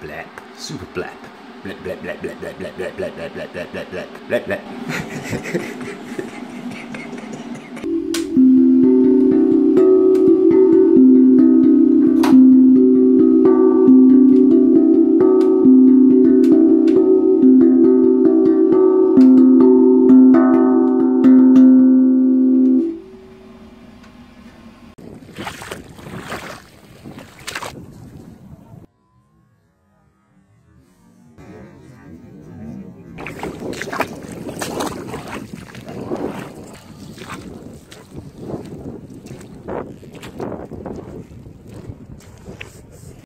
blap, super blap, blap, blap, blap, blap, blap, blap, blap, blap, blap, blap, blap, blap, blap.